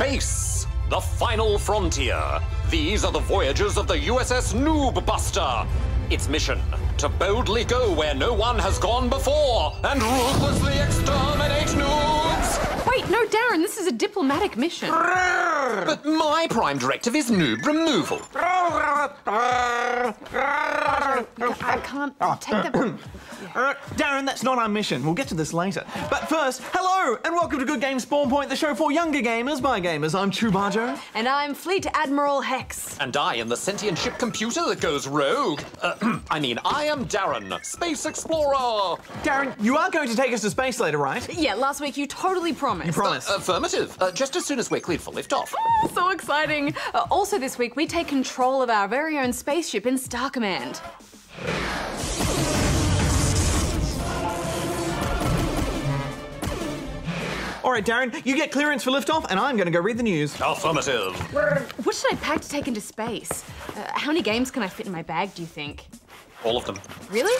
Space, the final frontier. These are the voyages of the USS Noob Buster. Its mission, to boldly go where no one has gone before and ruthlessly exterminate noobs. Wait, no, Darren, this is a diplomatic mission. But my prime directive is noob removal. I can't take that. Darren, that's not our mission. We'll get to this later. But first, hello and welcome to Good Game Spawn Point, the show for younger gamers by gamers. I'm Chu Bajo. And I'm Fleet Admiral Hex. And I am the sentient ship computer that goes rogue. I am Darren, space explorer. Darren, you are going to take us to space later, right? Yeah, last week you totally promised. You promised. Affirmative. Just as soon as we're cleared for liftoff. Oh, so exciting. Also this week, we take control of our very own spaceship in Star Command. All right, Darren, you get clearance for liftoff, and I'm going to go read the news. Affirmative. What should I pack to take into space? How many games can I fit in my bag, do you think? All of them. Really?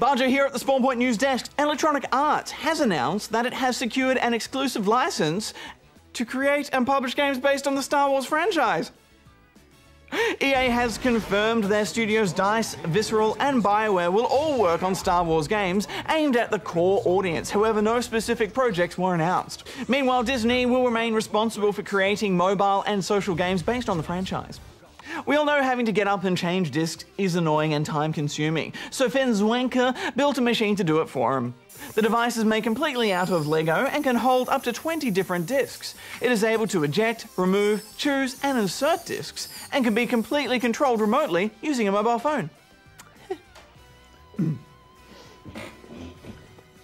Bajo here at the Spawn Point News Desk. Electronic Arts has announced that it has secured an exclusive license to create and publish games based on the Star Wars franchise. EA has confirmed their studios DICE, Visceral and BioWare will all work on Star Wars games aimed at the core audience. However, no specific projects were announced. Meanwhile, Disney will remain responsible for creating mobile and social games based on the franchise. We all know having to get up and change discs is annoying and time-consuming, so Finn Zwenker built a machine to do it for him. The device is made completely out of LEGO and can hold up to 20 different discs. It is able to eject, remove, choose and insert discs, and can be completely controlled remotely using a mobile phone.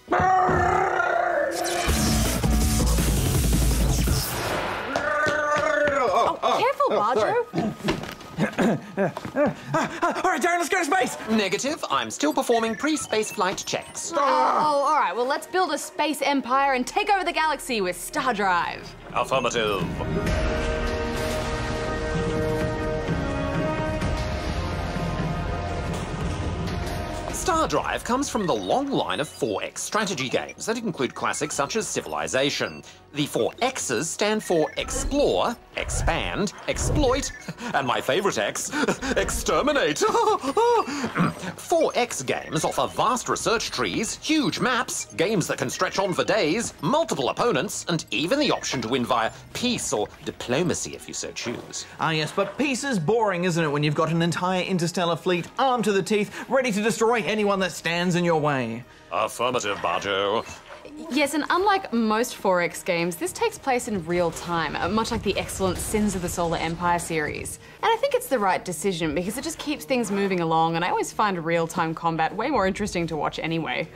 Careful, Bajo! All right, Darren, let's go to space! Negative. I'm still performing pre-space flight checks. All right. Well, let's build a space empire and take over the galaxy with Star Drive. Affirmative. Star Drive comes from the long line of 4X strategy games that include classics such as Civilization. The 4Xs stand for Explore, Expand, Exploit, and my favourite X, Exterminate. 4X games offer vast research trees, huge maps, games that can stretch on for days, multiple opponents, and even the option to win via peace or diplomacy if you so choose. Ah yes, but peace is boring, isn't it, when you've got an entire interstellar fleet armed to the teeth, ready to destroy anyone that stands in your way. Affirmative, Bajo. Yes, and unlike most 4X games, this takes place in real time, much like the excellent Sins of the Solar Empire series. And I think it's the right decision because it just keeps things moving along, and I always find real-time combat way more interesting to watch anyway.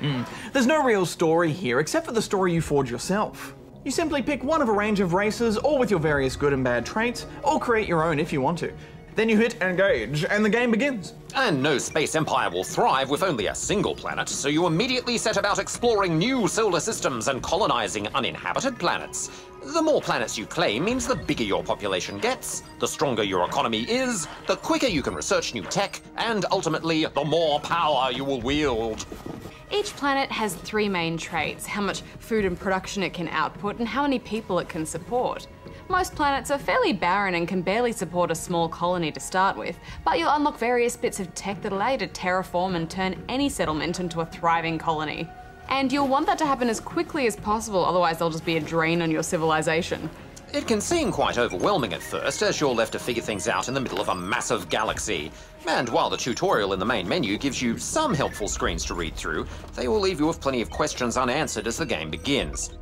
There's no real story here, except for the story you forge yourself. You simply pick one of a range of races, all with your various good and bad traits, or create your own if you want to. Then you hit engage, and the game begins. And no space empire will thrive with only a single planet, so you immediately set about exploring new solar systems and colonizing uninhabited planets. The more planets you claim means the bigger your population gets, the stronger your economy is, the quicker you can research new tech, and ultimately, the more power you will wield. Each planet has three main traits: how much food and production it can output, and how many people it can support. Most planets are fairly barren and can barely support a small colony to start with, but you'll unlock various bits of tech that allow you to terraform and turn any settlement into a thriving colony. And you'll want that to happen as quickly as possible, otherwise they'll just be a drain on your civilization. It can seem quite overwhelming at first, as you're left to figure things out in the middle of a massive galaxy. And while the tutorial in the main menu gives you some helpful screens to read through, they will leave you with plenty of questions unanswered as the game begins.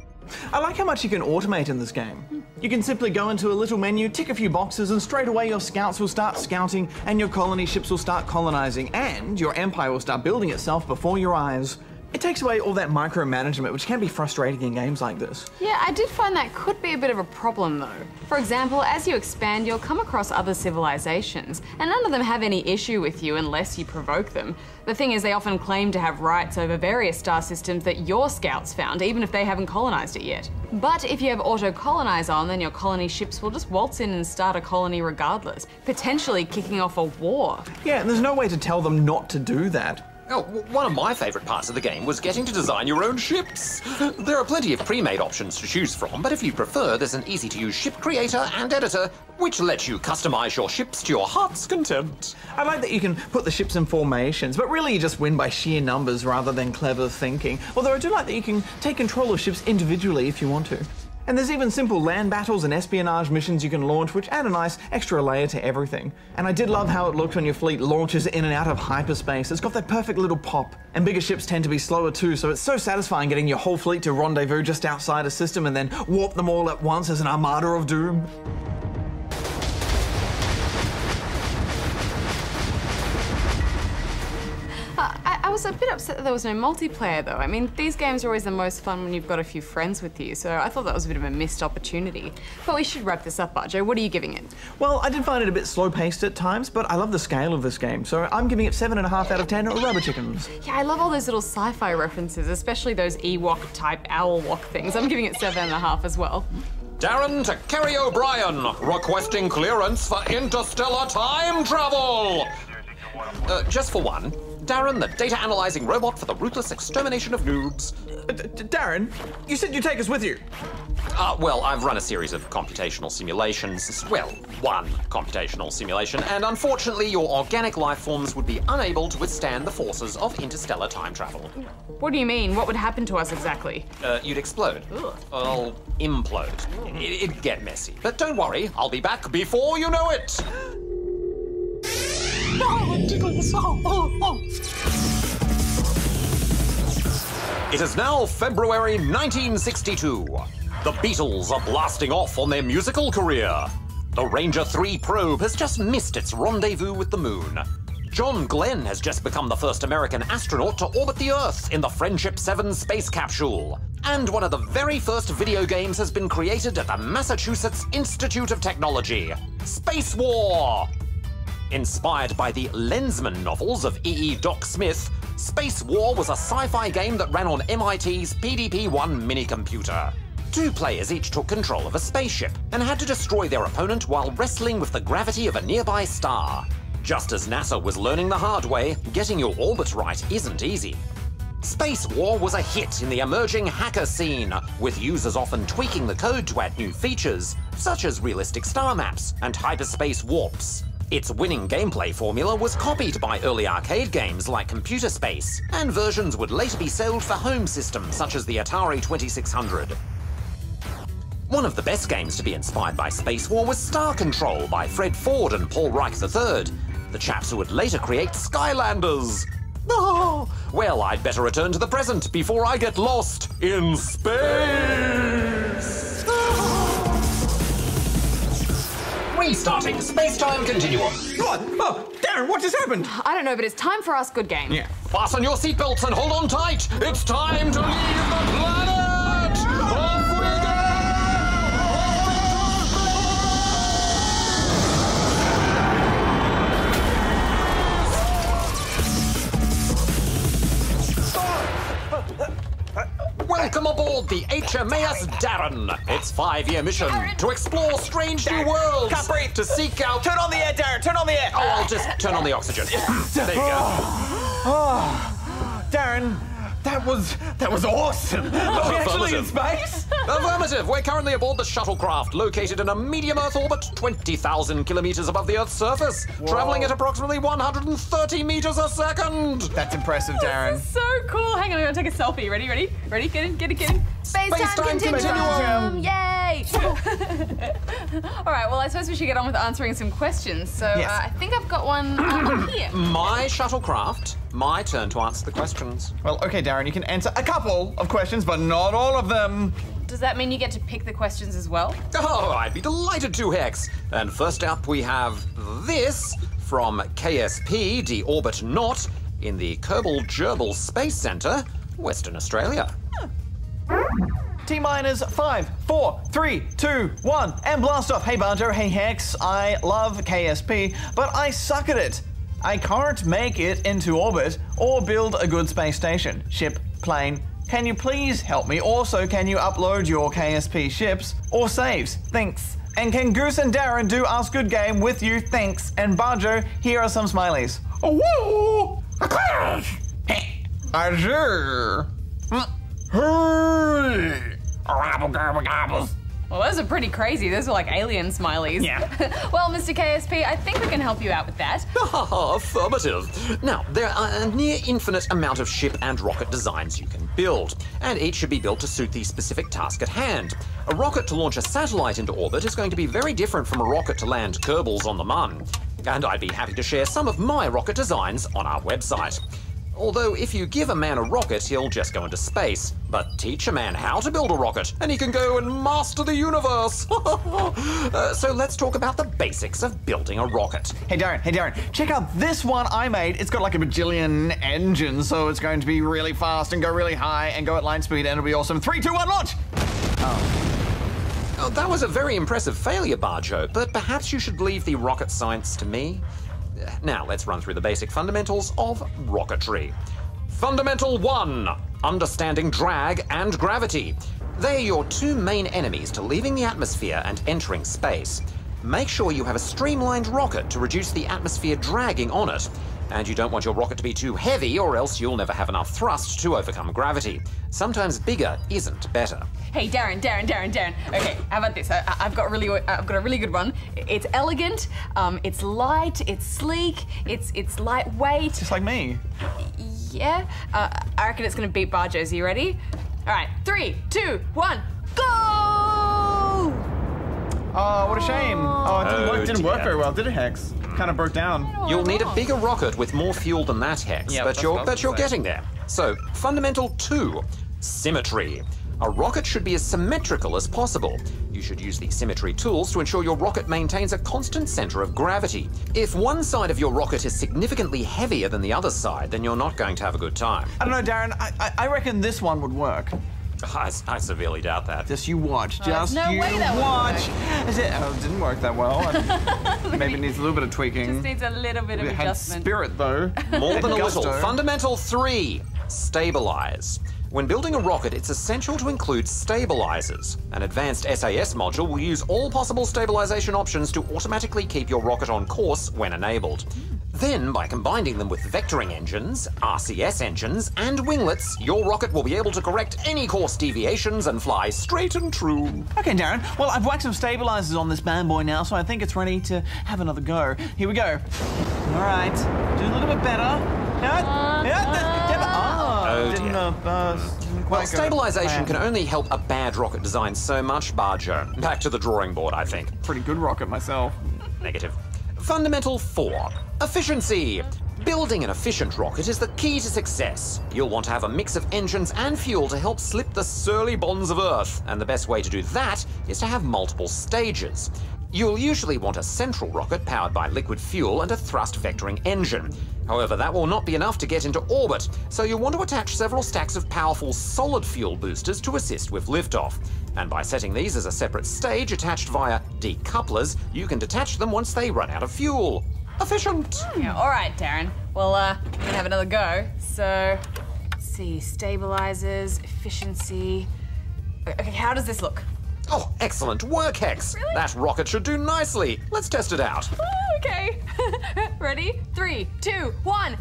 I like how much you can automate in this game. You can simply go into a little menu, tick a few boxes, and straight away your scouts will start scouting, and your colony ships will start colonizing, and your empire will start building itself before your eyes. It takes away all that micromanagement, which can be frustrating in games like this. Yeah, I did find that could be a bit of a problem though. For example, as you expand, you'll come across other civilizations, and none of them have any issue with you unless you provoke them. The thing is, they often claim to have rights over various star systems that your scouts found, even if they haven't colonized it yet. But if you have auto-colonize on, then your colony ships will just waltz in and start a colony regardless, potentially kicking off a war. Yeah, and there's no way to tell them not to do that. Oh, one of my favourite parts of the game was getting to design your own ships. There are plenty of pre-made options to choose from, but if you prefer, there's an easy-to-use ship creator and editor, which lets you customise your ships to your heart's content. I like that you can put the ships in formations, but really you just win by sheer numbers rather than clever thinking. Although I do like that you can take control of ships individually if you want to. And there's even simple land battles and espionage missions you can launch, which add a nice extra layer to everything. And I did love how it looked when your fleet launches in and out of hyperspace. It's got that perfect little pop. And bigger ships tend to be slower too, so it's so satisfying getting your whole fleet to rendezvous just outside a system and then warp them all at once as an armada of doom. I was a bit upset that there was no multiplayer though. I mean, these games are always the most fun when you've got a few friends with you, so I thought that was a bit of a missed opportunity. But we should wrap this up, Bajo. What are you giving it? Well, I did find it a bit slow-paced at times, but I love the scale of this game, so I'm giving it 7.5 out of 10 rubber chickens. Yeah, I love all those little sci-fi references, especially those Ewok-type owl walk things. I'm giving it 7.5 as well. Darren to Kerry O'Brien, requesting clearance for interstellar time travel! Just for one. Darren, the data-analyzing robot for the ruthless extermination of noobs. Darren, you said you'd take us with you. Well, I've run a series of computational simulations. Well, one computational simulation, and unfortunately your organic life forms would be unable to withstand the forces of interstellar time travel. What do you mean? What would happen to us exactly? You'd explode. Ugh. I'll implode. It'd get messy. But don't worry, I'll be back before you know it! Oh, it tickles. Oh, oh, oh. It is now February 1962. The Beatles are blasting off on their musical career. The Ranger 3 probe has just missed its rendezvous with the moon. John Glenn has just become the first American astronaut to orbit the Earth in the Friendship 7 space capsule. And one of the very first video games has been created at the Massachusetts Institute of Technology. Space War! Inspired by the Lensman novels of E.E. Doc Smith, Space War was a sci-fi game that ran on MIT's PDP-1 minicomputer. Two players each took control of a spaceship and had to destroy their opponent while wrestling with the gravity of a nearby star. Just as NASA was learning the hard way, getting your orbit right isn't easy. Space War was a hit in the emerging hacker scene, with users often tweaking the code to add new features, such as realistic star maps and hyperspace warps. Its winning gameplay formula was copied by early arcade games like Computer Space, and versions would later be sold for home systems such as the Atari 2600. One of the best games to be inspired by Space War was Star Control by Fred Ford and Paul Reich III, the chaps who would later create Skylanders. Oh, well, I'd better return to the present before I get lost in space! Restarting space-time continuum. What? Oh, Darren, what just happened? I don't know, but it's time for us, Good Game. Yeah. Fasten your seatbelts and hold on tight. It's time to leave the planet! Off we go! Welcome aboard the HMAS Darren. Its 5-year mission to explore strange new worlds. Can't breathe. To seek out... Turn on the air, Darren. Turn on the air. Oh, I'll just turn on the oxygen. There you go. Oh, Darren, that was awesome. Are we actually in space? Affirmative. We're currently aboard the shuttlecraft, located in a medium Earth orbit 20,000 kilometers above the Earth's surface, traveling at approximately 130 meters a second. That's impressive, Darren. This is so cool. Hang on, I'm gonna take a selfie. Ready, ready? Ready? Get in, get in, get in. Space-time continuum. Yay! All right, well, I suppose we should get on with answering some questions. So yes. I think I've got one here. My shuttlecraft, my turn to answer the questions. Well, okay, Darren, you can answer a couple of questions, but not all of them. Does that mean you get to pick the questions as well? Oh, I'd be delighted to, Hex. And first up, we have this from KSP, Deorbit Not, in the Kerbal Gerbil Space Centre, Western Australia. T-minus 5, 4, 3, 2, 1, and blast off. Hey Banjo, hey Hex, I love KSP, but I suck at it. I can't make it into orbit or build a good space station, ship, plane. Can you please help me? Also, can you upload your KSP ships or saves? Thanks. And can Goose and Darren do Ask Good Game with you? Thanks. And Banjo, here are some smileys. Oh, whoa! A clash! Hey! Azure! Hey! Gobble, gobble, gobbles. Well, those are pretty crazy. Those are like alien smileys. Yeah. Well, Mr. KSP, I think we can help you out with that. Affirmative. Now, there are a near infinite amount of ship and rocket designs you can build, and each should be built to suit the specific task at hand. A rocket to launch a satellite into orbit is going to be very different from a rocket to land Kerbals on the Mun, and I'd be happy to share some of my rocket designs on our website. Although, if you give a man a rocket, he'll just go into space. But teach a man how to build a rocket, and he can go and master the universe! So let's talk about the basics of building a rocket. Hey Darren, check out this one I made. It's got like a bajillion engines, so it's going to be really fast and go really high and go at line speed, and it'll be awesome. 3, 2, 1, launch! Oh, that was a very impressive failure, Bajo, but perhaps you should leave the rocket science to me. Now, let's run through the basic fundamentals of rocketry. Fundamental 1, understanding drag and gravity. They are your two main enemies to leaving the atmosphere and entering space. Make sure you have a streamlined rocket to reduce the atmosphere dragging on it. And you don't want your rocket to be too heavy, or else you'll never have enough thrust to overcome gravity. Sometimes bigger isn't better. Hey, Darren. Okay, how about this? I've got a really good one. It's elegant, it's light, it's sleek, it's lightweight. Just like me. Yeah. I reckon it's gonna beat Barjo's. Are you ready? All right, 3, 2, 1, go! Oh, what a shame. Oh, it didn't work very well, did it, Hex? Kind of broke down. You'll need a bigger rocket with more fuel than that, Hex, yeah, but you're getting there. So, fundamental 2, symmetry. A rocket should be as symmetrical as possible. You should use the symmetry tools to ensure your rocket maintains a constant center of gravity. If one side of your rocket is significantly heavier than the other side, then you're not going to have a good time. I don't know, Darren, I reckon this one would work. I severely doubt that. Just you watch. Just no you way that watch. Oh, it didn't work that well. Maybe it needs a little bit of tweaking. Just needs a little bit of adjustment. Spirit, though. More than a little. Fundamental 3, stabilize. When building a rocket, it's essential to include stabilizers. An advanced SAS module will use all possible stabilization options to automatically keep your rocket on course when enabled. Then, by combining them with vectoring engines, RCS engines, and winglets, your rocket will be able to correct any course deviations and fly straight and true. Okay, Darren. Well, I've whacked some stabilizers on this bad boy now, so I think it's ready to have another go. Here we go. All right. Do a little bit better. Well, stabilization can only help a bad rocket design so much, Bajo. Back to the drawing board, I think. Pretty good rocket myself. Negative. Fundamental 4, efficiency. Building an efficient rocket is the key to success. You'll want to have a mix of engines and fuel to help slip the surly bonds of Earth, and the best way to do that is to have multiple stages. You'll usually want a central rocket powered by liquid fuel and a thrust vectoring engine. However, that will not be enough to get into orbit, so you'll want to attach several stacks of powerful solid fuel boosters to assist with liftoff. And by setting these as a separate stage attached via decouplers, you can detach them once they run out of fuel. Efficient! Yeah, all right, Darren. Well, we're gonna have another go. So, let's see, stabilizers, efficiency. Okay, how does this look? Oh, excellent work, Hex. Really? That rocket should do nicely. Let's test it out. Oh, okay. Ready? 3, 2, 1.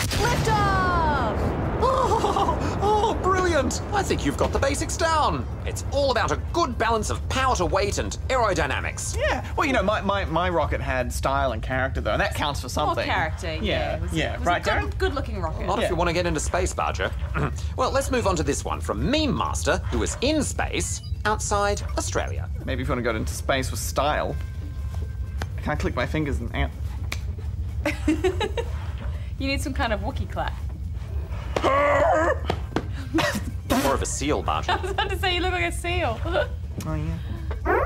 Lift off! Oh, brilliant. I think you've got the basics down. It's all about a good balance of power to weight and aerodynamics. Yeah. Well, you know, my rocket had style and character, though, and that counts for something. More character, yeah. It was a good-looking rocket. Not if you want to get into space, Badger. Well, let's move on to this one from Meme Master, who is in space, outside Australia. Maybe if you want to go into space with style. I can't click my fingers and... You need some kind of Wookiee clap. More of a seal, Bajo. I was about to say, you look like a seal. Oh, yeah.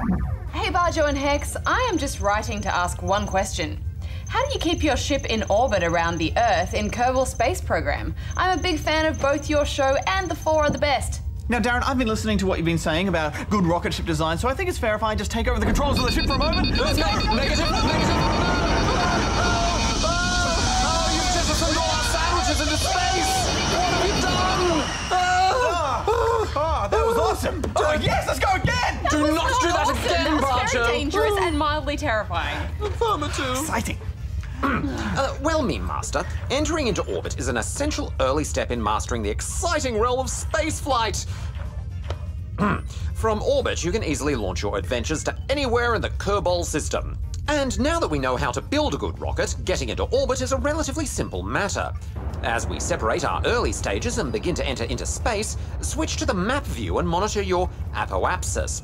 Hey, Bajo and Hex, I am just writing to ask one question. How do you keep your ship in orbit around the Earth in Kerbal Space Program? I'm a big fan of both your show and the four are the best. Now, Darren, I've been listening to what you've been saying about good rocket ship design, so I think it's fair if I just take over the controls of the ship for a moment. Let's go! Negative! Negative! Oh, you've just assembled all our sandwiches into space! What have you done? That was awesome! Oh, yes, let's go again! Do not do that again, Bajo! That's very dangerous and mildly terrifying. Affirmative. Exciting. Well, Meme Master, entering into orbit is an essential early step in mastering the exciting realm of spaceflight. From orbit, you can easily launch your adventures to anywhere in the Kerbol system. And now that we know how to build a good rocket, getting into orbit is a relatively simple matter. As we separate our early stages and begin to enter into space, switch to the map view and monitor your apoapsis.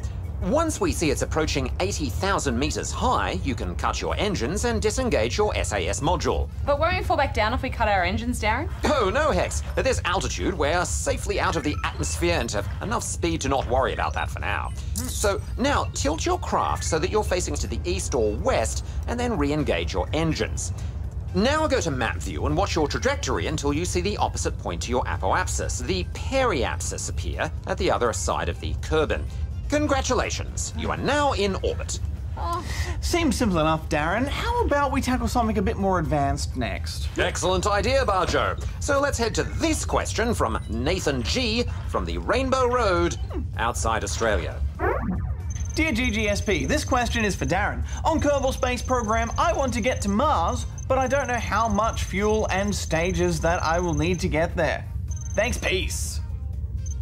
Once we see it's approaching 80,000 meters high, you can cut your engines and disengage your SAS module. But won't we fall back down if we cut our engines, Darren? Oh, no, Hex. At this altitude, we're safely out of the atmosphere and have enough speed to not worry about that for now. So now, tilt your craft so that you're facing to the east or west, and then re-engage your engines. Now go to map view and watch your trajectory until you see the opposite point to your apoapsis, the periapsis, appear at the other side of the kerbin. Congratulations, you are now in orbit. Seems simple enough, Darren. How about we tackle something a bit more advanced next? Excellent idea, Bajo. So let's head to this question from Nathan G from the Rainbow Road outside Australia. Dear GGSP, this question is for Darren. On Kerbal Space Program, I want to get to Mars, but I don't know how much fuel and stages that I will need to get there. Thanks, peace.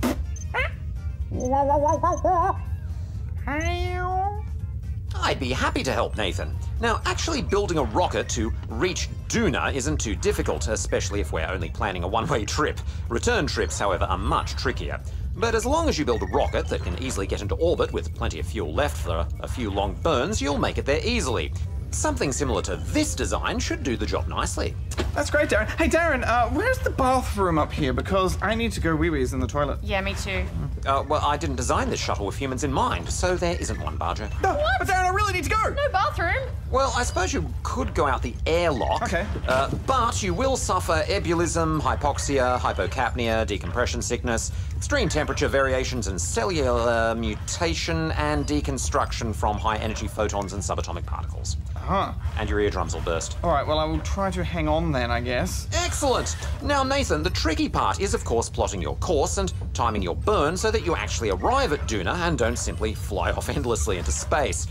I'd be happy to help, Nathan. Now, actually building a rocket to reach Duna isn't too difficult, especially if we're only planning a one-way trip. Return trips, however, are much trickier. But as long as you build a rocket that can easily get into orbit with plenty of fuel left for a few long burns, you'll make it there easily. Something similar to this design should do the job nicely. That's great, Darren. Hey, Darren, where's the bathroom up here? Because I need to go wee-wees in the toilet. Yeah, me too. Well, I didn't design this shuttle with humans in mind, so there isn't one, Bajo. No, what? But Darren, I really need to go! No bathroom! Well, I suppose you could go out the airlock. Okay. But you will suffer ebullism, hypoxia, hypocapnia, decompression sickness, extreme temperature variations and cellular mutation and deconstruction from high-energy photons and subatomic particles. Uh-huh. And your eardrums will burst. All right, well, I will try to hang on then, I guess. Excellent! Now, Nathan, the tricky part is, of course, plotting your course and timing your burn so that you actually arrive at Duna and don't simply fly off endlessly into space.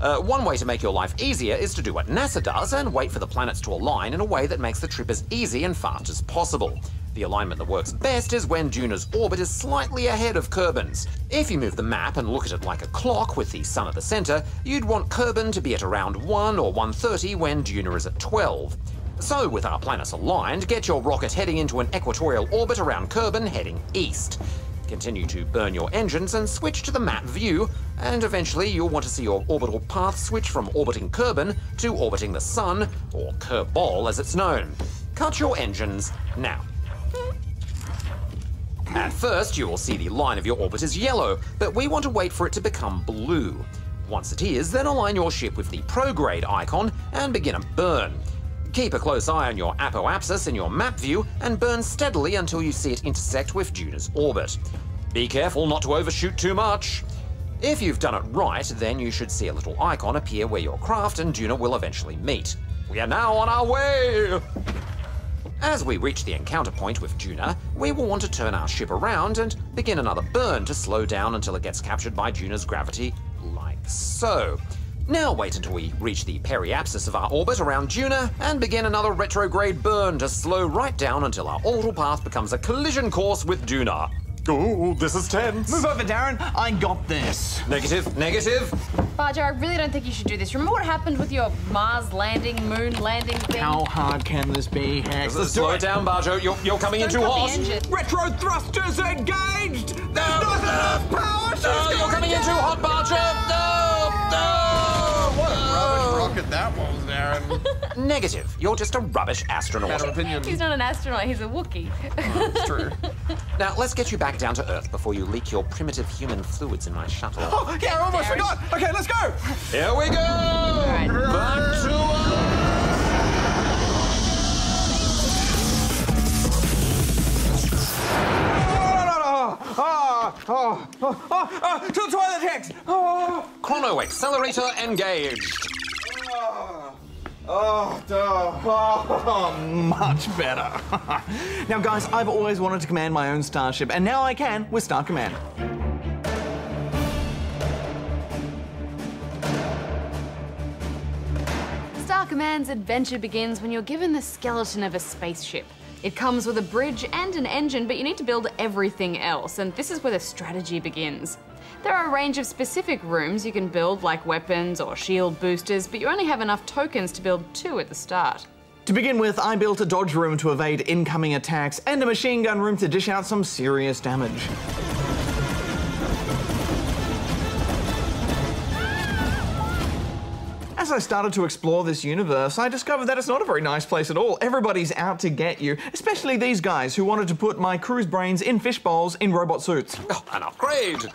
One way to make your life easier is to do what NASA does and wait for the planets to align in a way that makes the trip as easy and fast as possible. The alignment that works best is when Duna's orbit is slightly ahead of Kerbin's. If you move the map and look at it like a clock with the sun at the center, you'd want Kerbin to be at around 1 or 1:30 when Duna is at 12. So with our planets aligned, get your rocket heading into an equatorial orbit around Kerbin heading east. Continue to burn your engines and switch to the map view, and eventually you'll want to see your orbital path switch from orbiting Kerbin to orbiting the sun, or Kerbol as it's known. Cut your engines now. At first, you will see the line of your orbit is yellow, but we want to wait for it to become blue. Once it is, then align your ship with the prograde icon and begin a burn. Keep a close eye on your apoapsis in your map view and burn steadily until you see it intersect with Duna's orbit. Be careful not to overshoot too much. If you've done it right, then you should see a little icon appear where your craft and Duna will eventually meet. We are now on our way! As we reach the encounter point with Duna, we will want to turn our ship around and begin another burn to slow down until it gets captured by Duna's gravity, like so. Now wait until we reach the periapsis of our orbit around Duna and begin another retrograde burn to slow right down until our orbital path becomes a collision course with Duna. Ooh, this is tense. Move over, Darren. I got this. Negative, negative. Bajo, I really don't think you should do this. Remember what happened with your Mars landing, moon landing thing? How hard can this be, Hex? Let's slow it down, Bajo. You're coming in too hot. Retro thrusters engaged. No, not enough power. No, you're coming in too hot, Bajo. No, no. What a rubbish rocket that was, Darren. Negative. You're just a rubbish astronaut. He's not an astronaut. He's a Wookiee. That's true. Now, let's get you back down to Earth before you leak your primitive human fluids in my shuttle. Oh, yeah, I almost forgot! Okay, let's go! Here we go! Right. Back to Earth! To the toilet, Hex! Oh. Chrono accelerator engaged. Much better. Now, guys, I've always wanted to command my own starship, and now I can with Star Command. Star Command's adventure begins when you're given the skeleton of a spaceship. It comes with a bridge and an engine, but you need to build everything else, and this is where the strategy begins. There are a range of specific rooms you can build, like weapons or shield boosters, but you only have enough tokens to build 2 at the start. To begin with, I built a dodge room to evade incoming attacks and a machine gun room to dish out some serious damage. As I started to explore this universe, I discovered that it's not a very nice place at all. Everybody's out to get you, especially these guys who wanted to put my crew's brains in fish bowls in robot suits. Oh, an upgrade!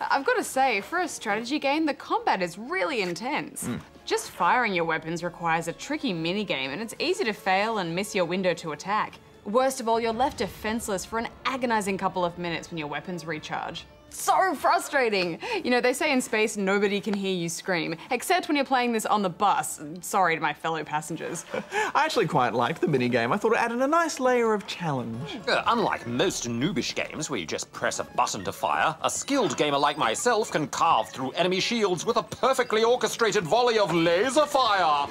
I've got to say, for a strategy game, the combat is really intense. Just firing your weapons requires a tricky minigame, and it's easy to fail and miss your window to attack. Worst of all, you're left defenseless for an agonizing couple of minutes when your weapons recharge. So frustrating! You know, they say in space nobody can hear you scream, except when you're playing this on the bus. Sorry to my fellow passengers. I actually quite liked the minigame. I thought it added a nice layer of challenge. Unlike most noobish games where you just press a button to fire, a skilled gamer like myself can carve through enemy shields with a perfectly orchestrated volley of laser fire.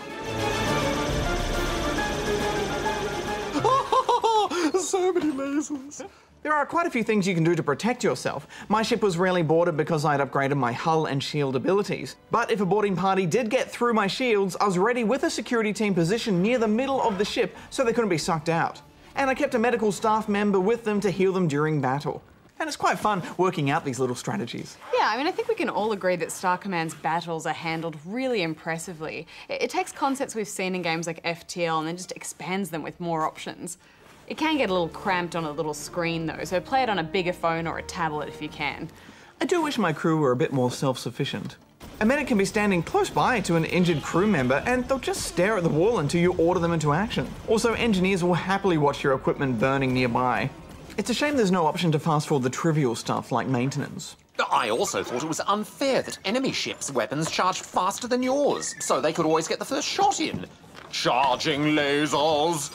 So many lasers. There are quite a few things you can do to protect yourself. My ship was rarely boarded because I'd upgraded my hull and shield abilities. But if a boarding party did get through my shields, I was ready with a security team positioned near the middle of the ship so they couldn't be sucked out. And I kept a medical staff member with them to heal them during battle. And it's quite fun working out these little strategies. Yeah, I mean, I think we can all agree that Star Command's battles are handled really impressively. It takes concepts we've seen in games like FTL and then just expands them with more options. It can get a little cramped on a little screen though, so play it on a bigger phone or a tablet if you can. I do wish my crew were a bit more self-sufficient. A medic can be standing close by to an injured crew member and they'll just stare at the wall until you order them into action. Also, engineers will happily watch your equipment burning nearby. It's a shame there's no option to fast forward the trivial stuff like maintenance. I also thought it was unfair that enemy ships' weapons charged faster than yours, so they could always get the first shot in. Charging lasers!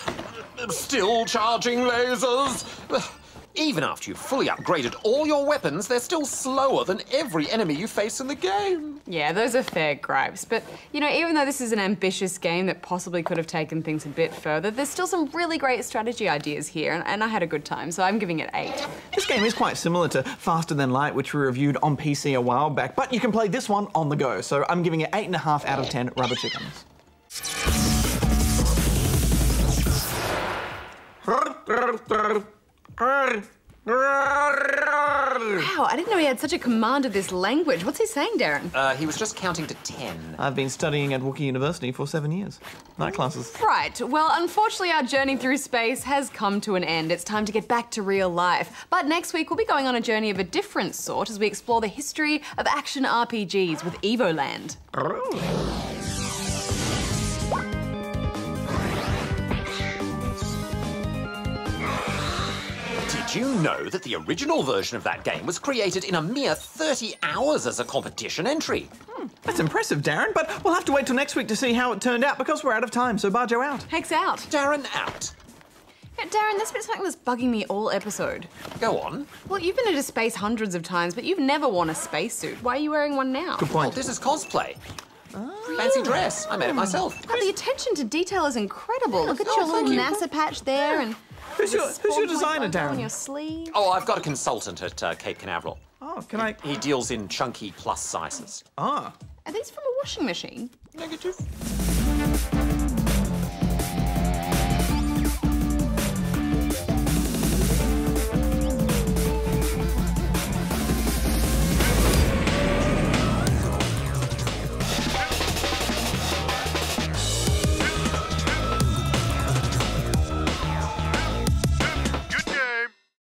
Still charging lasers! Even after you've fully upgraded all your weapons, they're still slower than every enemy you face in the game. Yeah, those are fair gripes. But, you know, even though this is an ambitious game that possibly could have taken things a bit further, there's still some really great strategy ideas here, and I had a good time, so I'm giving it 8. This game is quite similar to Faster Than Light, which we reviewed on PC a while back, but you can play this one on the go, so I'm giving it 8.5 out of 10 rubber chickens. Wow, I didn't know he had such a command of this language. What's he saying, Darren? He was just counting to 10. I've been studying at Wookiee University for 7 years. Night classes. Right. Well, unfortunately, our journey through space has come to an end. It's time to get back to real life. But next week, we'll be going on a journey of a different sort as we explore the history of action RPGs with Evoland. Do you know that the original version of that game was created in a mere 30 hours as a competition entry? That's impressive, Darren, but we'll have to wait till next week to see how it turned out because we're out of time, so Bajo out. Hex out. Darren out. Yeah, Darren, that's been something that's bugging me all episode. Go on. Well, you've been into space hundreds of times, but you've never worn a spacesuit. Why are you wearing one now? Good point. Well, this is cosplay. Oh, fancy dress. I made it myself. Oh, the attention to detail is incredible. Look at your little NASA patch there and... Who's your designer, Darren? On your sleeve? Oh, I've got a consultant at Cape Canaveral. Oh, can I? He deals in chunky plus sizes. Ah. Are these from a washing machine? Negative.